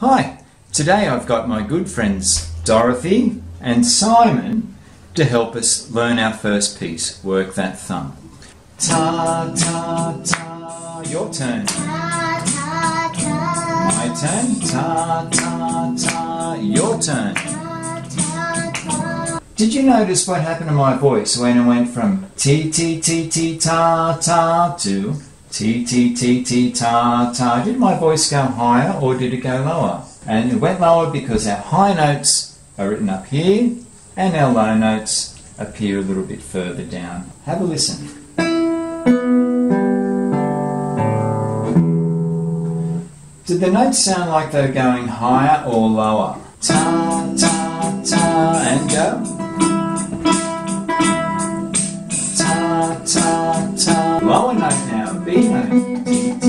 Hi, today I've got my good friends Dorothy and Simon to help us learn our first piece, Work That Thumb. Ta, ta, ta, your turn. Ta, ta, ta. My turn. Ta, ta, ta, your turn. Ta, ta, ta. Did you notice what happened to my voice when it went from t, t, t, t, ta, ta to T, T, T, T, ta, ta? Did my voice go higher or did it go lower? And it went lower because our high notes are written up here and our low notes appear a little bit further down. Have a listen. Did the notes sound like they were going higher or lower? Ta, ta, ta, and go. Ta, ta, ta. Lower note now. B note.